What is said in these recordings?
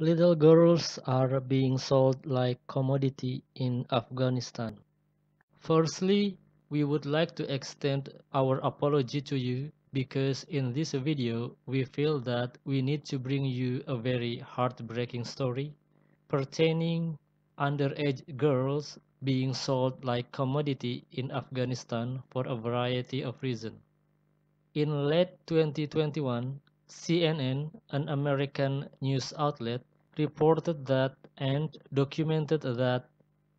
Little girls are being sold like commodity in Afghanistan. Firstly, we would like to extend our apology to you because in this video we feel that we need to bring you a very heartbreaking story pertaining underage girls being sold like commodity in Afghanistan for a variety of reasons. In late 2021, CNN, an American news outlet, reported that and documented that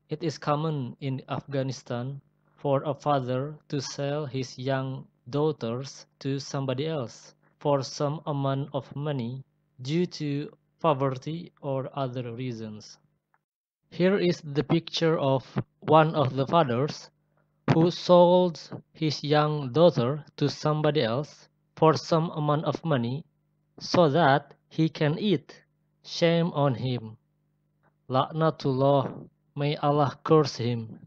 it is common in Afghanistan for a father to sell his young daughters to somebody else for some amount of money due to poverty or other reasons. Here is the picture of one of the fathers who sold his young daughter to somebody else for some amount of money so that he can eat. Shame on him. Laknatullah, may Allah curse him.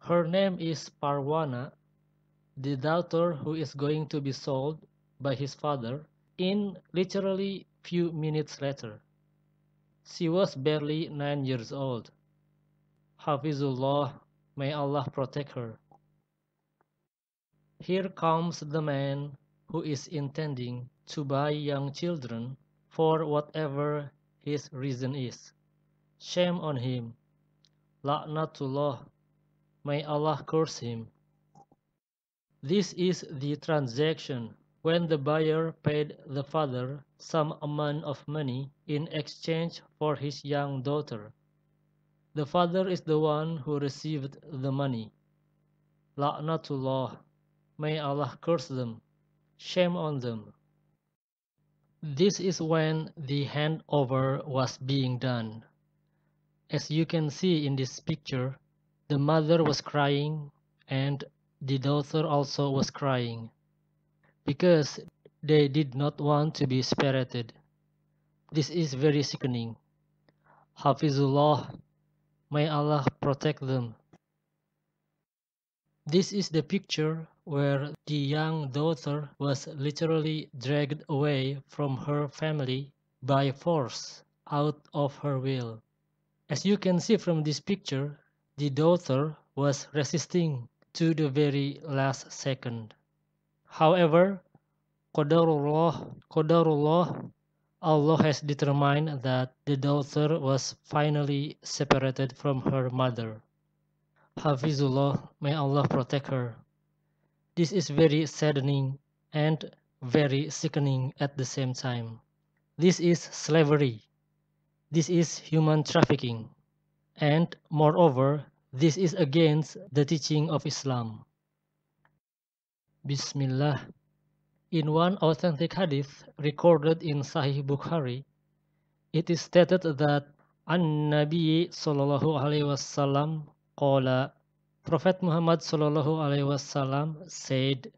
Her name is Parwana, the daughter who is going to be sold by his father in literally few minutes later. She was barely 9 years old. Hafizullah, may Allah protect her. Here comes the man who is intending to buy young children for whatever his reason is. Shame on him. Laknatullah, may Allah curse him. This is the transaction when the buyer paid the father some amount of money in exchange for his young daughter. The father is the one who received the money. Laknatullah, may Allah curse them. Shame on them. This is when the handover was being done. As you can see in this picture, the mother was crying and the daughter also was crying because they did not want to be spirited. This is very sickening. Hafizullah, may Allah protect them. This is the picture where the young daughter was literally dragged away from her family by force out of her will. As you can see from this picture, the daughter was resisting to the very last second. However, Qadarullah, Allah has determined that the daughter was finally separated from her mother. Hafizullah, may Allah protect her. This is very saddening and very sickening at the same time. This is slavery. This is human trafficking. And moreover, this is against the teaching of Islam. Bismillah. In one authentic hadith recorded in Sahih Bukhari, it is stated that An-Nabi Sallallahu Alaihi Wasallam qala, Prophet Muhammad Sallallahu Alaihi Wasallam said,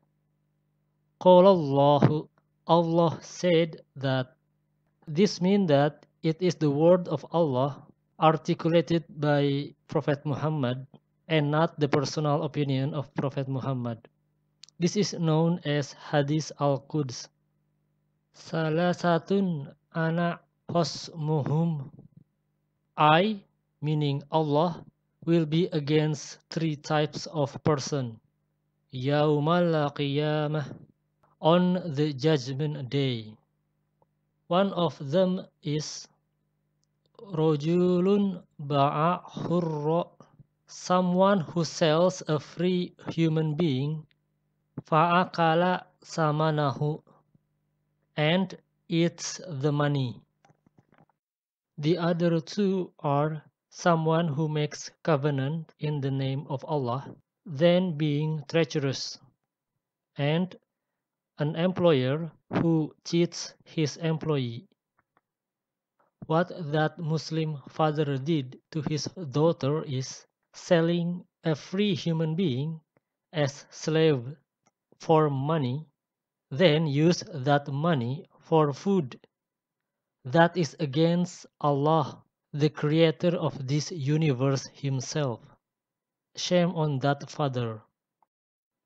Qalallahu, Allah said that. This means that it is the word of Allah articulated by Prophet Muhammad and not the personal opinion of Prophet Muhammad. This is known as Hadith Al-Quds. Salasatun Ana Husmuhum. I, meaning Allah, will be against three types of person. Yawmal Qiyamah, on the Judgment Day. One of them is Rojulun Ba'a Hurra, someone who sells a free human being, fa'akala samanahu, and eats the money. The other two are someone who makes covenant in the name of Allah, then being treacherous, and an employer who cheats his employee. What that Muslim father did to his daughter is selling a free human being as slave for money, then use that money for food. That is against Allah, the creator of this universe himself. Shame on that father.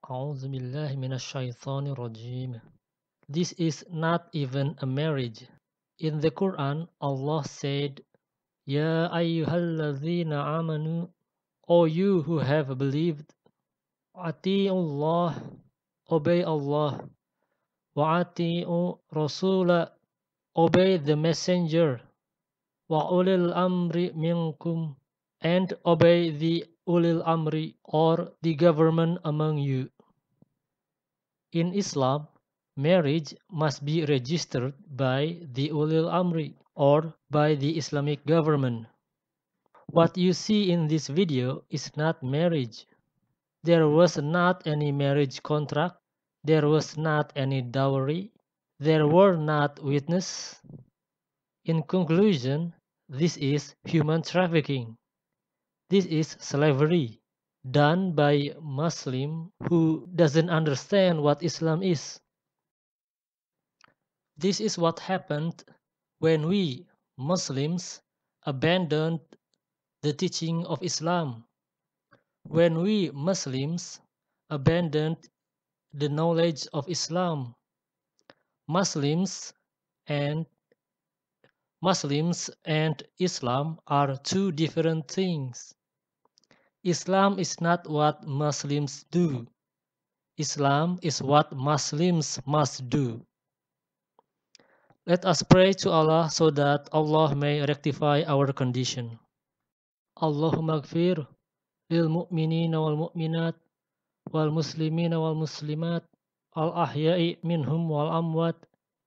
A'udhu billahi minash shaitanir rajim. This is not even a marriage. In the Quran, Allah said, Ya ayyuhalladhina amanu, O you who have believed, Ati'ullah, obey Allah, wa ati'u Rasulah, obey the messenger, wa ulil amri minkum, and obey the ulil amri, or the government among you. In Islam, marriage must be registered by the ulil amri, or by the Islamic government. What you see in this video is not marriage. There was not any marriage contract. There was not any dowry. There were not witnesses. In conclusion, this is human trafficking. This is slavery, done by Muslim who doesn't understand what Islam is. This is what happened when we, Muslims, abandoned the teaching of Islam. When we, Muslims, abandoned the knowledge of Islam. Muslims and Islam are two different things. Islam is not what Muslims do. Islam is what Muslims must do. Let us pray to Allah so that Allah may rectify our condition. Allahumma gfir lil mu'minina wal mu'minat wal muslimina wal muslimat al ahya'i minhum wal amwat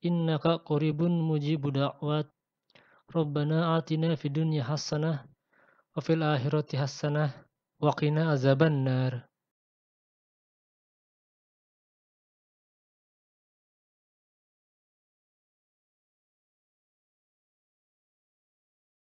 innaka qaribun mujibu da'wat. Rabbana atina fid dunya hasanah wa fil akhirati hasanah wa qina azaban nar.